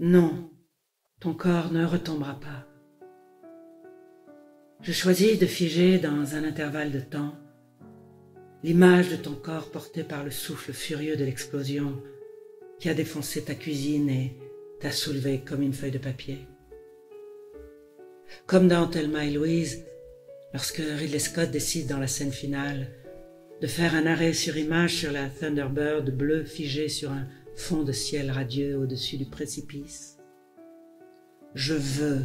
Non, ton corps ne retombera pas. Je choisis de figer dans un intervalle de temps l'image de ton corps porté par le souffle furieux de l'explosion qui a défoncé ta cuisine et t'a soulevé comme une feuille de papier. Comme dans Thelma et Louise, lorsque Ridley Scott décide dans la scène finale de faire un arrêt sur image sur la Thunderbird bleue figée sur un fond de ciel radieux au-dessus du précipice. Je veux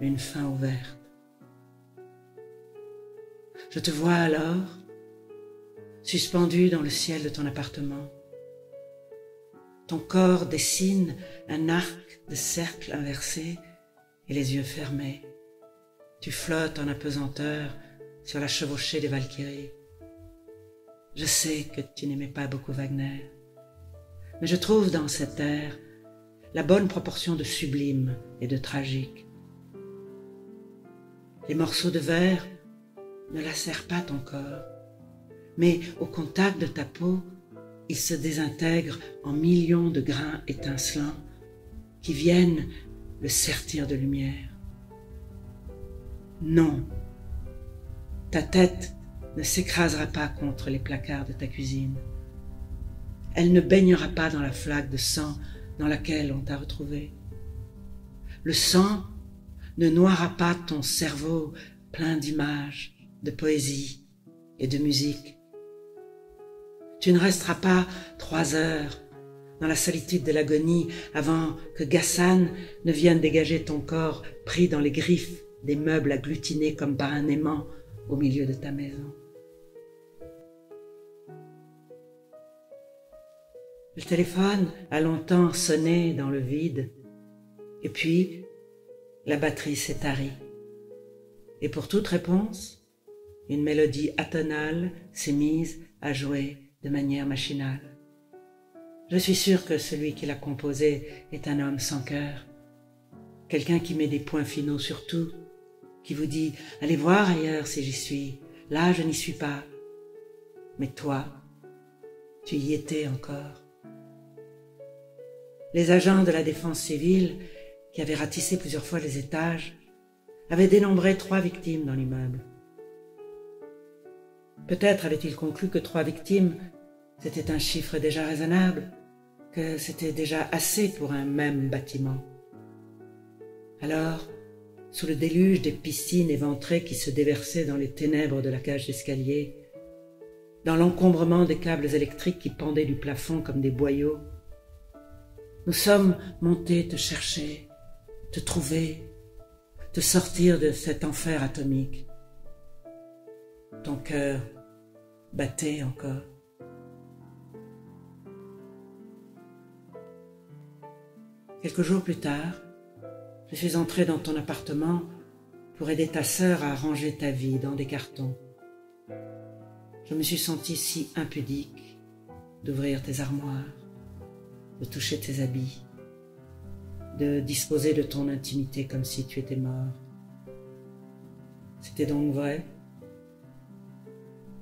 une fin ouverte. Je te vois alors, suspendu dans le ciel de ton appartement. Ton corps dessine un arc de cercle inversé et les yeux fermés. Tu flottes en apesanteur sur la chevauchée des Valkyries. Je sais que tu n'aimais pas beaucoup Wagner, mais je trouve dans cet air la bonne proportion de sublime et de tragique. Les morceaux de verre ne lacèrent pas ton corps, mais au contact de ta peau, ils se désintègrent en millions de grains étincelants qui viennent le sertir de lumière. Non, ta tête ne s'écrasera pas contre les placards de ta cuisine. Elle ne baignera pas dans la flaque de sang dans laquelle on t'a retrouvé. Le sang ne noiera pas ton cerveau plein d'images, de poésie et de musique. Tu ne resteras pas 3 heures dans la solitude de l'agonie avant que Ghassan ne vienne dégager ton corps pris dans les griffes des meubles agglutinés comme par un aimant au milieu de ta maison. Le téléphone a longtemps sonné dans le vide, et puis la batterie s'est tarie. Et pour toute réponse, une mélodie atonale s'est mise à jouer de manière machinale. Je suis sûr que celui qui l'a composée est un homme sans cœur, quelqu'un qui met des points finaux sur tout, qui vous dit « Allez voir ailleurs si j'y suis, là je n'y suis pas ». Mais toi, tu y étais encore. Les agents de la défense civile, qui avaient ratissé plusieurs fois les étages, avaient dénombré 3 victimes dans l'immeuble. Peut-être avaient-ils conclu que 3 victimes, c'était un chiffre déjà raisonnable, que c'était déjà assez pour un même bâtiment. Alors, sous le déluge des piscines éventrées qui se déversaient dans les ténèbres de la cage d'escalier, dans l'encombrement des câbles électriques qui pendaient du plafond comme des boyaux, nous sommes montés te chercher, te trouver, te sortir de cet enfer atomique. Ton cœur battait encore. Quelques jours plus tard, je suis entré dans ton appartement pour aider ta sœur à ranger ta vie dans des cartons. Je me suis senti si impudique d'ouvrir tes armoires, de toucher tes habits, de disposer de ton intimité comme si tu étais mort. C'était donc vrai.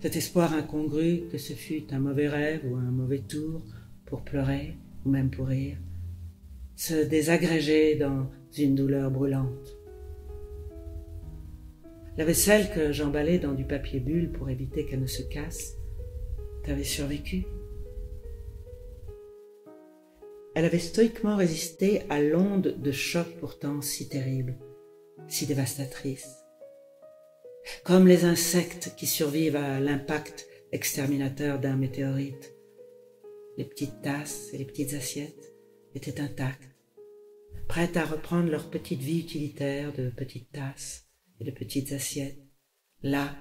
Cet espoir incongru que ce fût un mauvais rêve ou un mauvais tour pour pleurer ou même pour rire, se désagrégeait dans une douleur brûlante. La vaisselle que j'emballais dans du papier bulle pour éviter qu'elle ne se casse, t'avait survécu. Elle avait stoïquement résisté à l'onde de choc pourtant si terrible, si dévastatrice. Comme les insectes qui survivent à l'impact exterminateur d'un météorite, les petites tasses et les petites assiettes étaient intactes, prêtes à reprendre leur petite vie utilitaire de petites tasses et de petites assiettes, là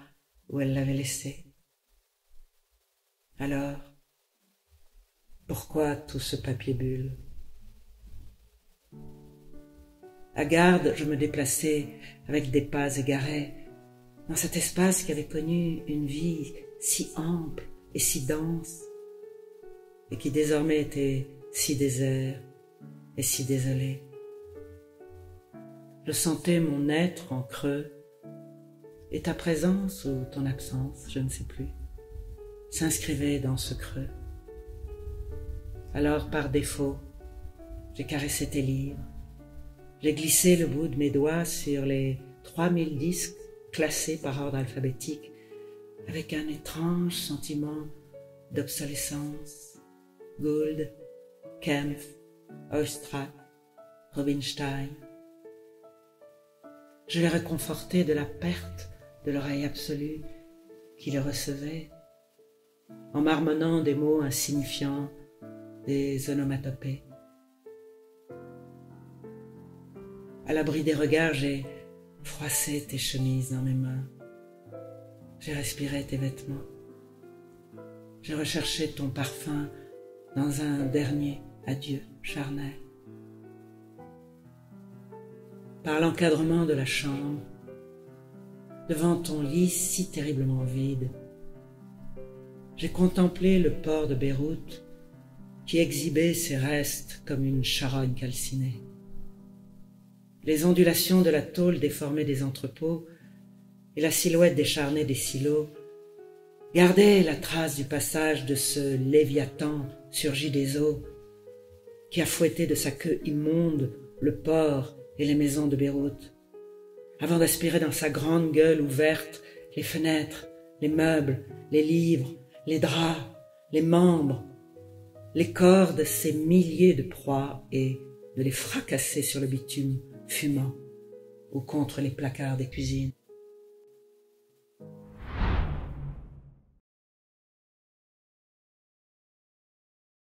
où elles l'avaient laissée. Alors, pourquoi tout ce papier bulle? Hagarde, je me déplaçais avec des pas égarés dans cet espace qui avait connu une vie si ample et si dense et qui désormais était si désert et si désolé. Je sentais mon être en creux et ta présence ou ton absence, je ne sais plus, s'inscrivait dans ce creux. Alors, par défaut, j'ai caressé tes livres, j'ai glissé le bout de mes doigts sur les 3000 disques classés par ordre alphabétique avec un étrange sentiment d'obsolescence. Gould, Kempf, Oïstrakh, Rubinstein. Je les réconfortais de la perte de l'oreille absolue qui les recevait, en marmonnant des mots insignifiants, des onomatopées. À l'abri des regards, j'ai froissé tes chemises dans mes mains. J'ai respiré tes vêtements. J'ai recherché ton parfum dans un dernier adieu charnel. Par l'encadrement de la chambre, devant ton lit si terriblement vide, j'ai contemplé le port de Beyrouth qui exhibait ses restes comme une charogne calcinée. Les ondulations de la tôle déformée des entrepôts et la silhouette décharnée des silos gardaient la trace du passage de ce Léviathan surgi des eaux qui a fouetté de sa queue immonde le port et les maisons de Beyrouth, avant d'aspirer dans sa grande gueule ouverte les fenêtres, les meubles, les livres, les draps, les membres, les corps de ces milliers de proies et de les fracasser sur le bitume fumant ou contre les placards des cuisines.